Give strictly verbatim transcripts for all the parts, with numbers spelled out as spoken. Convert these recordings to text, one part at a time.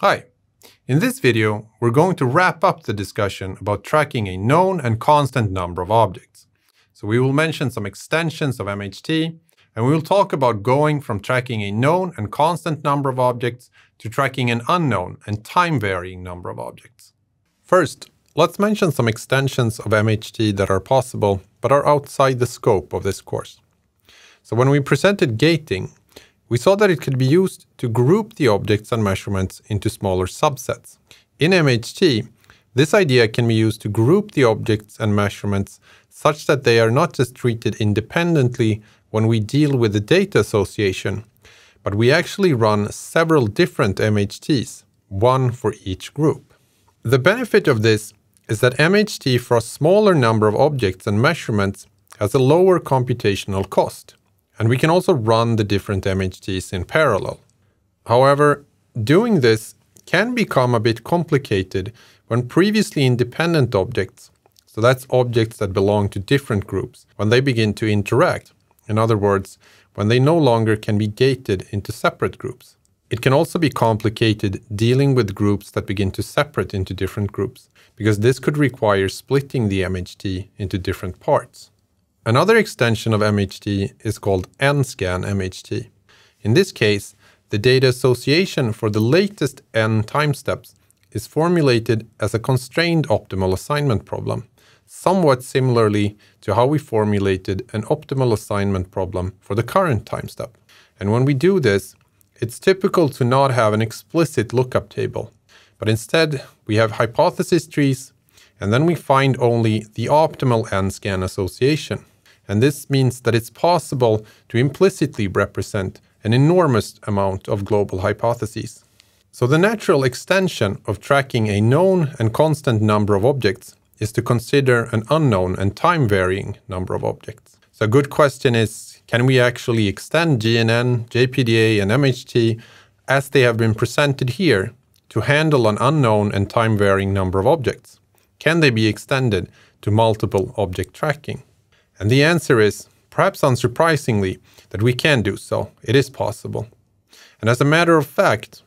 Hi, in this video, we're going to wrap up the discussion about tracking a known and constant number of objects. So we will mention some extensions of M H T, and we will talk about going from tracking a known and constant number of objects to tracking an unknown and time-varying number of objects. First, let's mention some extensions of M H T that are possible, but are outside the scope of this course. So when we presented gating, we saw that it could be used to group the objects and measurements into smaller subsets. In M H T, this idea can be used to group the objects and measurements such that they are not just treated independently when we deal with the data association, but we actually run several different M H Ts, one for each group. The benefit of this is that M H T for a smaller number of objects and measurements has a lower computational cost. And we can also run the different M H Ts in parallel. However, doing this can become a bit complicated when previously independent objects, so that's objects that belong to different groups, when they begin to interact. In other words, when they no longer can be gated into separate groups. It can also be complicated dealing with groups that begin to separate into different groups, because this could require splitting the M H T into different parts. Another extension of M H T is called n scan M H T. In this case, the data association for the latest n time steps is formulated as a constrained optimal assignment problem, somewhat similarly to how we formulated an optimal assignment problem for the current time step. And when we do this, it's typical to not have an explicit lookup table, but instead we have hypothesis trees, and then we find only the optimal n scan association. And this means that it's possible to implicitly represent an enormous amount of global hypotheses. So the natural extension of tracking a known and constant number of objects is to consider an unknown and time-varying number of objects. So a good question is, can we actually extend G N N, J P D A, and M H T as they have been presented here to handle an unknown and time-varying number of objects? Can they be extended to multiple object tracking? And the answer is, perhaps unsurprisingly, that we can do so. It is possible. And as a matter of fact,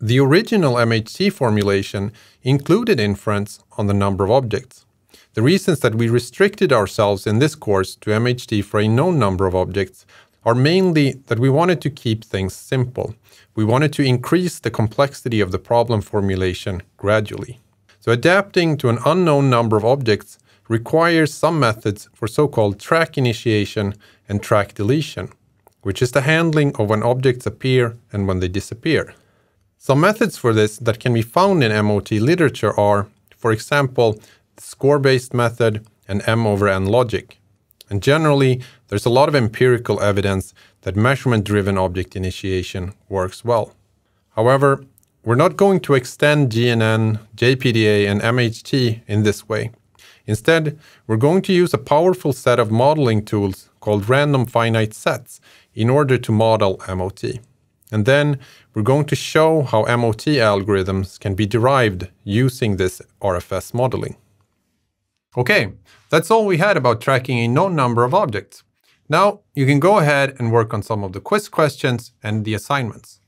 the original M H T formulation included inference on the number of objects. The reasons that we restricted ourselves in this course to M H T for a known number of objects are mainly that we wanted to keep things simple. We wanted to increase the complexity of the problem formulation gradually. So adapting to an unknown number of objects requires some methods for so-called track initiation and track deletion, which is the handling of when objects appear and when they disappear. Some methods for this that can be found in M O T literature are, for example, the score-based method and M over N logic. And generally, there's a lot of empirical evidence that measurement-driven object initiation works well. However, we're not going to extend G N N, J P D A, and M H T in this way. Instead, we're going to use a powerful set of modeling tools called random finite sets in order to model M O T. And then we're going to show how M O T algorithms can be derived using this R F S modeling. Okay, that's all we had about tracking a known number of objects. Now you can go ahead and work on some of the quiz questions and the assignments.